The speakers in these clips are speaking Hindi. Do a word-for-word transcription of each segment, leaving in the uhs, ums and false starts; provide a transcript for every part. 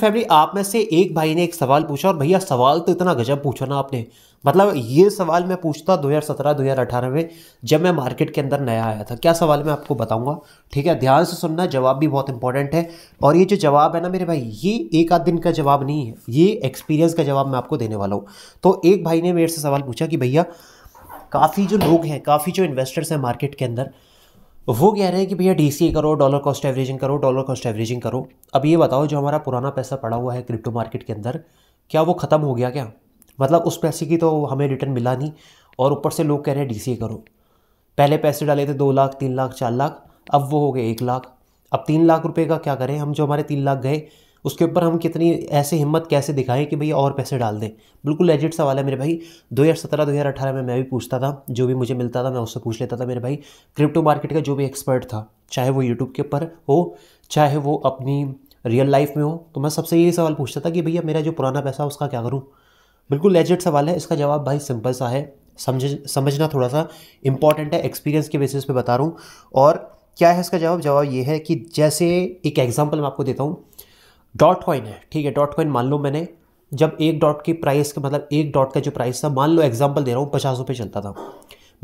फैमिली, आप में से एक भाई ने एक सवाल पूछा और भैया सवाल तो इतना गजब पूछा ना आपने, मतलब ये सवाल मैं पूछता दो हज़ार सत्रह दो हज़ार अठारह में जब मैं मार्केट के अंदर नया आया था। क्या सवाल मैं आपको बताऊंगा, ठीक है, ध्यान से सुनना, जवाब भी बहुत इंपॉर्टेंट है। और ये जो जवाब है ना मेरे भाई, ये एक आध दिन का जवाब नहीं है, ये एक्सपीरियंस का जवाब मैं आपको देने वाला हूँ। तो एक भाई ने मेरे से सवाल पूछा कि भैया काफ़ी जो लोग हैं, काफ़ी जो इन्वेस्टर्स हैं मार्केट के अंदर, वो कह रहे हैं कि भैया डीसीए करो, डॉलर कॉस्ट एवरेजिंग करो, डॉलर कॉस्ट एवरेजिंग करो। अब ये बताओ जो हमारा पुराना पैसा पड़ा हुआ है क्रिप्टो मार्केट के अंदर, क्या वो ख़त्म हो गया क्या? मतलब उस पैसे की तो हमें रिटर्न मिला नहीं, और ऊपर से लोग कह रहे हैं डीसीए करो। पहले पैसे डाले थे दो लाख, तीन लाख, चार लाख, अब वो हो गए एक लाख। अब तीन लाख रुपये का क्या करें हम, जो हमारे तीन लाख गए उसके ऊपर हम कितनी ऐसे हिम्मत कैसे दिखाएं कि भैया और पैसे डाल दें। बिल्कुल लेजिट सवाल है मेरे भाई। दो हज़ार सत्रह दो हज़ार अठारह में मैं भी पूछता था, जो भी मुझे मिलता था मैं उससे पूछ लेता था मेरे भाई। क्रिप्टो मार्केट का जो भी एक्सपर्ट था, चाहे वो यूट्यूब के ऊपर हो, चाहे वो अपनी रियल लाइफ में हो, तो मैं सबसे यही सवाल पूछता था कि भैया मेरा जो पुराना पैसा उसका क्या करूँ। बिल्कुल लेजिट सवाल है, इसका जवाब भाई सिंपल सा है, समझ समझना थोड़ा सा इंपॉर्टेंट है, एक्सपीरियंस के बेसिस पे बता रहा हूँ। और क्या है इसका जवाब, जवाब ये है कि जैसे एक एग्जांपल मैं आपको देता हूँ, डॉट कॉइन है, ठीक है, डॉट कॉइन मान लो मैंने जब एक डॉट की प्राइस का मतलब एक डॉट का जो प्राइस था, मान लो एग्जाम्पल दे रहा हूँ, पचास रुपये चलता था,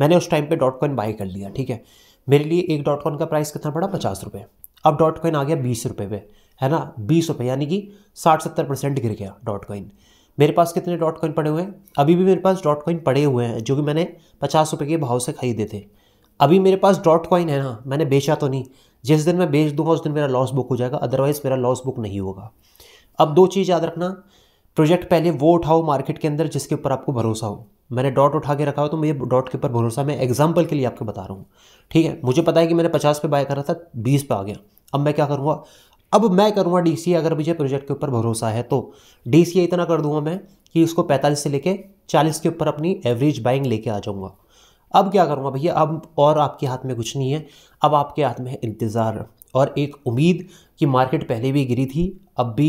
मैंने उस टाइम पर डॉट कॉइन बाई कर लिया, ठीक है, मेरे लिए एक डॉट कॉइन का प्राइस कितना पड़ा, पचास रुपये। अब डॉट कॉइन आ गया बीस रुपये पे, है ना, बीस रुपये यानी कि साठ सत्तर परसेंट गिर गया डॉट कॉइन। मेरे पास कितने डॉट कॉइन पड़े हुए हैं, अभी भी मेरे पास डॉट कॉइन पड़े हुए हैं जो कि मैंने पचास रुपये के भाव से खरीदे थे। अभी मेरे पास डॉट कॉइन है ना, मैंने बेचा तो नहीं, जिस दिन मैं बेच दूंगा उस दिन मेरा लॉस बुक हो जाएगा, अदरवाइज़ मेरा लॉस बुक नहीं होगा। अब दो चीज़ याद रखना, प्रोजेक्ट पहले वो उठाओ मार्केट के अंदर जिसके ऊपर आपको भरोसा हो। मैंने डॉट उठा के रखा हो तो मुझे डॉट के ऊपर भरोसा, मैं एग्जाम्पल के लिए आपको बता रहा हूँ, ठीक है। मुझे पता है कि मैंने पचास पे बाय करा था, बीस पे आ गया, अब मैं क्या करूँगा, अब मैं करूँगा डीसीए, अगर मुझे प्रोजेक्ट के ऊपर भरोसा है तो डीसीए इतना कर दूंगा मैं कि इसको पैंतालीस से लेके चालीस के ऊपर अपनी एवरेज बाइंग लेके आ जाऊँगा। अब क्या करूँगा भैया, अब और आपके हाथ में कुछ नहीं है, अब आपके हाथ में है इंतज़ार और एक उम्मीद कि मार्केट पहले भी गिरी थी, अब भी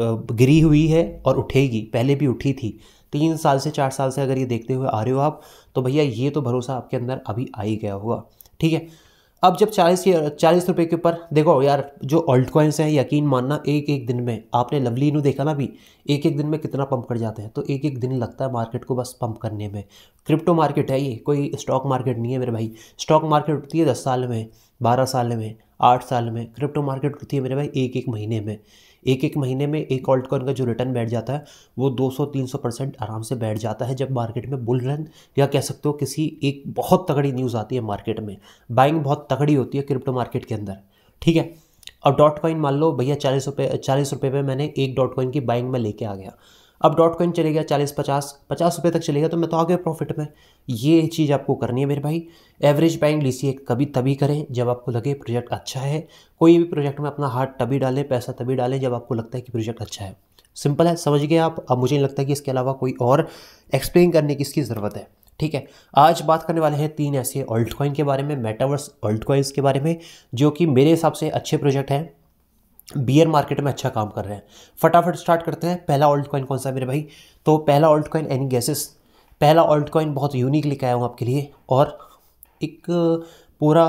गिरी हुई है और उठेगी, पहले भी उठी थी, तीन साल से चार साल से अगर ये देखते हुए आ रहे हो आप, तो भैया ये तो भरोसा आपके अंदर अभी आ ही गया होगा, ठीक है। अब जब चालीस चालीस रुपये के ऊपर, देखो यार जो ऑल्ट कॉइन्स हैं, यकीन मानना एक एक दिन में, आपने लवली इनू देखा ना भी, एक एक दिन में कितना पंप कर जाते हैं, तो एक एक दिन लगता है मार्केट को बस पंप करने में। क्रिप्टो मार्केट है ये, कोई स्टॉक मार्केट नहीं है मेरे भाई। स्टॉक मार्केट उठती है दस साल में, बारह साल में, आठ साल में, क्रिप्टो मार्केट उठती है मेरे भाई एक एक महीने में। एक एक महीने में एक ऑल्ट कॉइन का जो रिटर्न बैठ जाता है वो दो सौ तीन सौ परसेंट आराम से बैठ जाता है जब मार्केट में बुल रन, या कह सकते हो किसी एक बहुत तगड़ी न्यूज़ आती है मार्केट में, बाइंग बहुत तगड़ी होती है क्रिप्टो मार्केट के अंदर, ठीक है। अब डॉट कॉइन मान लो भैया चालीस रुपये चालीस रुपये पर मैंने एक डॉट कॉइन की बाइंग में लेके आ गया, अब डॉट कॉइन चले गया चालीस पचास पचास रुपये तक चले गया, तो मैं तो आ गया प्रॉफिट में। ये चीज़ आपको करनी है मेरे भाई, एवरेज बाइंग डीसीए कभी तभी करें जब आपको लगे प्रोजेक्ट अच्छा है, कोई भी प्रोजेक्ट में अपना हाथ तभी डालें, पैसा तभी डालें जब आपको लगता है कि प्रोजेक्ट अच्छा है। सिंपल है, समझ गए आप। अब मुझे नहीं लगता कि इसके अलावा कोई और एक्सप्लेन करने की इसकी ज़रूरत है, ठीक है। आज बात करने वाले हैं तीन ऐसे ऑल्ट कॉइन के बारे में, मेटावर्स ऑल्ट कॉइन्स के बारे में, जो कि मेरे हिसाब से अच्छे प्रोजेक्ट हैं, बियर मार्केट में अच्छा काम कर रहे हैं। फटाफट स्टार्ट करते हैं। पहला ऑल्ट कॉइन कौन सा है मेरे भाई, तो पहला ऑल्ट कॉइन, एनी गैसेस? पहला ऑल्ट कॉइन बहुत यूनिक लेके आया हूँ आपके लिए और एक पूरा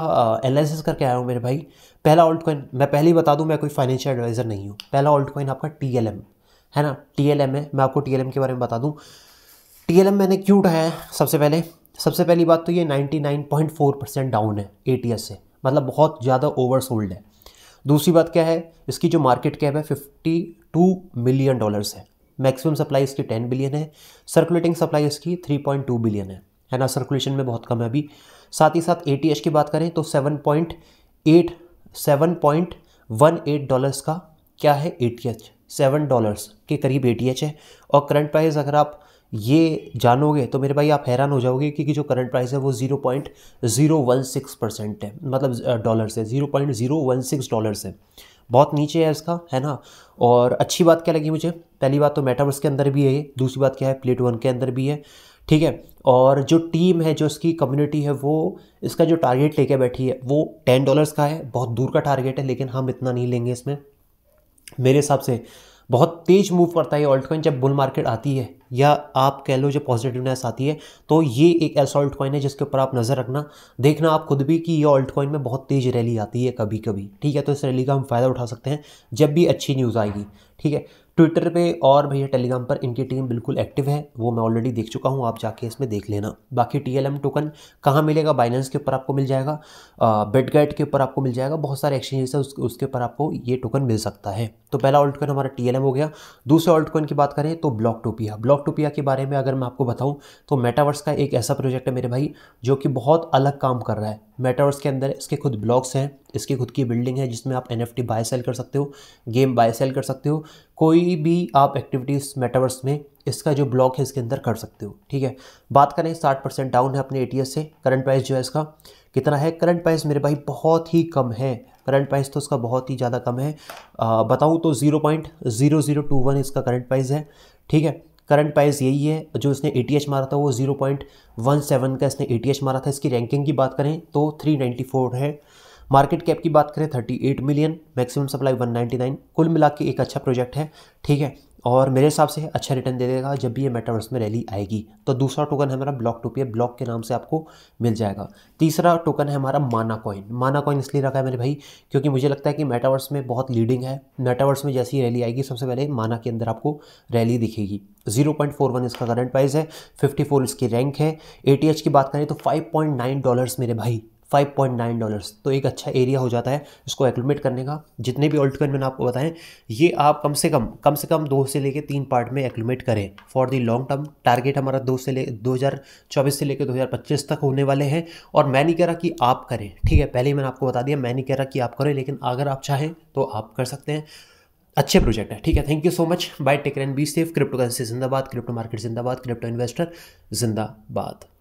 एनालिसिस करके आया हूँ मेरे भाई। पहला ऑल्ट कॉइन, मैं पहले ही बता दूँ मैं कोई फाइनेंशियल एडवाइज़र नहीं हूँ। पहला ऑल्ट कॉइन आपका टी एल एम है ना, टी एल एम है। मैं आपको टी एल एम के बारे में बता दूँ, टी एल एम मैंने क्यों उठाया है। सबसे पहले सबसे पहली बात तो ये ninety nine point four percent down है ए टी एस से, मतलब बहुत ज़्यादा ओवर सोल्ड है। दूसरी बात क्या है, इसकी जो मार्केट कैप है बावन मिलियन डॉलर्स है, मैक्सिमम सप्लाई इसकी दस बिलियन है, सर्कुलेटिंग सप्लाई इसकी तीन पॉइंट दो बिलियन है, है ना, सर्कुलेशन में बहुत कम है अभी। साथ ही साथ एटीएच की बात करें तो सात पॉइंट आठ डॉलर्स का क्या है एटीएच, सात डॉलर्स के करीब एटीएच है। और करंट प्राइस अगर आप ये जानोगे तो मेरे भाई आप हैरान हो जाओगे, क्योंकि जो करंट प्राइस है वो zero point zero one six percent है, मतलब डॉलर्स है, zero point zero one six dollars है, बहुत नीचे है इसका, है ना। और अच्छी बात क्या लगी मुझे, पहली बात तो मेटावर्स के अंदर भी है ये, दूसरी बात क्या है प्लेट वन के अंदर भी है, ठीक है। और जो टीम है, जो इसकी कम्युनिटी है, वो इसका जो टारगेट लेके बैठी है वो टेन डॉलर्स का है, बहुत दूर का टारगेट है, लेकिन हम इतना नहीं लेंगे इसमें। मेरे हिसाब से बहुत तेज मूव करता है ऑल्ट कॉइन जब बुल मार्केट आती है, या आप कह लो जब पॉजिटिवनेस आती है, तो ये एक ऐसा ऑल्ट कॉइन है जिसके ऊपर आप नज़र रखना, देखना आप खुद भी कि ये ऑल्ट कॉइन में बहुत तेज़ रैली आती है कभी कभी, ठीक है। तो इस रैली का हम फ़ायदा उठा सकते हैं जब भी अच्छी न्यूज़ आएगी, ठीक है। ट्विटर पे और भैया टेलीग्राम पर इनकी टीम बिल्कुल एक्टिव है, वो मैं ऑलरेडी देख चुका हूँ, आप जाके इसमें देख लेना। बाकी टीएलएम टोकन कहाँ मिलेगा, बाइनेंस के ऊपर आपको मिल जाएगा, बिटगेट के ऊपर आपको मिल जाएगा, बहुत सारे एक्सचेंजेस है उस, उसके ऊपर आपको ये टोकन मिल सकता है। तो पहला ऑल्ट कॉइन हमारा टीएलएम हो गया। दूसरे ऑल्ट कॉइन की बात करें तो ब्लॉकटोपिया, ब्लॉकटोपिया के बारे में अगर मैं आपको बताऊँ तो मेटावर्स का एक ऐसा प्रोजेक्ट है मेरे भाई जो कि बहुत अलग काम कर रहा है। मेटावर्स के अंदर इसके खुद ब्लॉक्स हैं, इसकी खुद की बिल्डिंग है जिसमें आप N F T buy sell कर सकते हो, गेम बाय सेल कर सकते हो, कोई भी आप एक्टिविटीज़ मेटावर्स में इसका जो ब्लॉक है इसके अंदर कर सकते हो, ठीक है। बात करें साठ परसेंट डाउन है अपने एटीएच से। करंट प्राइस जो है इसका कितना है, करंट प्राइस मेरे भाई बहुत ही कम है, करंट प्राइस तो इसका बहुत ही ज़्यादा कम है, बताऊँ तो zero point zero zero two one इसका करंट प्राइस है, ठीक है। करंट प्राइस यही है, जो इसने एटीएच मारा था वो ज़ीरो पॉइंट वन सेवन का इसने एटीएच मारा था। इसकी रैंकिंग की बात करें तो तीन सौ चौरानवे है, मार्केट कैप की बात करें अड़तीस मिलियन, मैक्सिमम सप्लाई एक सौ निन्यानवे। कुल मिला के एक अच्छा प्रोजेक्ट है, ठीक है, और मेरे हिसाब से अच्छा रिटर्न दे देगा जब भी ये मेटावर्स में रैली आएगी। तो दूसरा टोकन है हमारा ब्लॉकटोपिया, ब्लॉक के नाम से आपको मिल जाएगा। तीसरा टोकन है हमारा माना कॉइन। माना कॉइन इसलिए रखा है मेरे भाई क्योंकि मुझे लगता है कि मेटावर्स में बहुत लीडिंग है, मेटावर्स में जैसी रैली आएगी सबसे पहले माना के अंदर आपको रैली दिखेगी। ज़ीरो पॉइंट फोर वन इसका करंट प्राइस है, चौवन इसकी रैंक है। एटीएच की बात करें तो फाइव पॉइंट नाइन डॉलर्स मेरे भाई, फाइव पॉइंट नाइन डॉलर्स, तो एक अच्छा एरिया हो जाता है इसको एक्लिमेट करने का। जितने भी ऑल्टकॉइन मैंने आपको बताएं ये आप कम से कम कम से कम दो से लेके तीन पार्ट में एक्लिमेट करें for the long term. Target हमारा दो से ले दो हज़ार चौबीस से लेकर दो हज़ार पच्चीस तक होने वाले हैं, और मैं नहीं कह रहा कि आप करें, ठीक है, पहले ही मैंने आपको बता दिया मैं नहीं कह रहा कि आप करें, लेकिन अगर आप चाहें तो आप कर सकते हैं, अच्छे प्रोजेक्ट है, ठीक है। Thank you so much, bye, take care and be safe. Crypto currency जिंदाबाद, क्रिप्टो मार्केट जिंदाबाद, क्रिप्टो इन्वेस्टर जिंदाबाद।